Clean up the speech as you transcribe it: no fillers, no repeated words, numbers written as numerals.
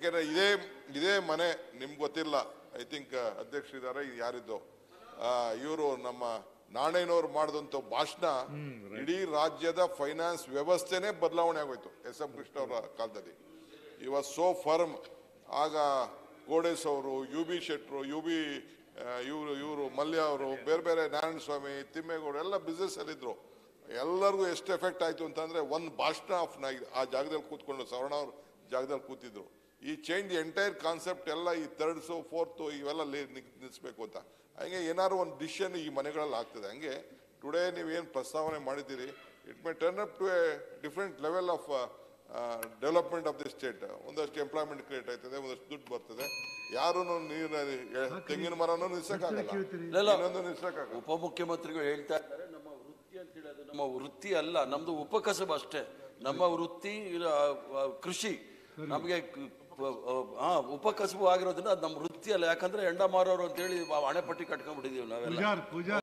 ಯಾಕೆಂದರೆ ಇದೇ ಮನೆ ನಿಮ್ಗೆ ಗೊತ್ತಿಲ್ಲ, ಐ ಥಿಂಕ್ ಅಧ್ಯಕ್ಷರಿದ್ದಾರೆ, ಯಾರಿದ್ದು ಇವರು ನಮ್ಮ ನಾಣಯ್ಯನವ್ರು ಮಾಡಿದಂಥ ಭಾಷಣ ಇಡೀ ರಾಜ್ಯದ ಫೈನಾನ್ಸ್ ವ್ಯವಸ್ಥೆನೇ ಬದಲಾವಣೆ ಆಗೋಯ್ತು ಎಸ್ ಎಂ ಕೃಷ್ಣ ಅವರ ಕಾಲದಲ್ಲಿ. ಈ ವಾಸ್ ಸೋ ಫರ್ಮ್. ಆಗ ಗೋಡೆಸ್ ಅವರು, ಯು ಬಿ ಶೆಟ್ಟರು, ಇವರು ಮಲ್ಯ ಅವರು, ಬೇರೆ ಬೇರೆ ನಾರಾಯಣ ಸ್ವಾಮಿ, ತಿಮ್ಮೇಗೌಡ ಎಲ್ಲ ಬಿಸ್ನೆಸ್ ಅಲ್ಲಿದ್ದರು. ಎಲ್ಲರಿಗೂ ಎಷ್ಟು ಎಫೆಕ್ಟ್ ಆಯಿತು ಅಂತಂದರೆ ಒಂದು ಭಾಷಣ ಆಫ್ ಆ ಜಾಗದಲ್ಲಿ ಕೂತ್ಕೊಂಡು ಸವರ್ಣ ಅವರು ಜಾಗದಲ್ಲಿ ಕೂತಿದ್ರು. ಈ ಚೇಂಜ್ ಎಂಟೈರ್ ಕಾನ್ಸೆಪ್ಟ್ ಎಲ್ಲ ಈ ಥರ್ಡ್ಸು ಫೋರ್ತು ಇವೆಲ್ಲ ನಿಲ್ಲಿಸಬೇಕು ಅಂತ ಹಂಗೆ ಏನಾದ್ರು ಒಂದು ಡಿಸಿಷನ್ ಈ ಮನೆಗಳಲ್ಲಿ ಆಗ್ತದೆ. ಹಂಗೆ ಟುಡೇ ನೀವೇನು ಪ್ರಸ್ತಾವನೆ ಮಾಡಿದ್ದೀರಿ, it may turn up to a different level of development of the state. ಒಂದಷ್ಟು ಎಂಪ್ಲಾಯ್ಮೆಂಟ್ ಕ್ರಿಯೇಟ್ ಆಯ್ತದೆ, ಒಂದಷ್ಟು ದುಡ್ಡು ಬರ್ತದೆ. ಯಾರು ನೀರು ತೆಂಗಿನ ಮರನೂ ನಿಲ್ಸಕ್ಕಾಗಲ್ಲ. ಉಪಮುಖ್ಯಮಂತ್ರಿಗಳು ಹೇಳ್ತಾ ಇದ್ದಾರೆ ನಮ್ಮ ವೃತ್ತಿ ಅಂತ ಹೇಳೋದು ನಮ್ಮ ವೃತ್ತಿ ಅಲ್ಲ, ನಮ್ದು ಉಪಕಸಬ ಅಷ್ಟೇ. ನಮ್ಮ ವೃತ್ತಿ ಕೃಷಿ, ನಮಗೆ ಉಪಕಸಬು ಆಗಿರೋದ್ರಿಂದ ಅದು ನಮ್ಮ ವೃತ್ತಿಯಲ್ಲ. ಯಾಕಂದ್ರೆ ಎಂಡ ಮಾರೋರು ಅಂತೇಳಿ ಹಣೆಪಟ್ಟಿ ಕಟ್ಕೊಂಡ್ಬಿಟ್ಟಿದೀವಿ ನಾವೆಲ್ಲ.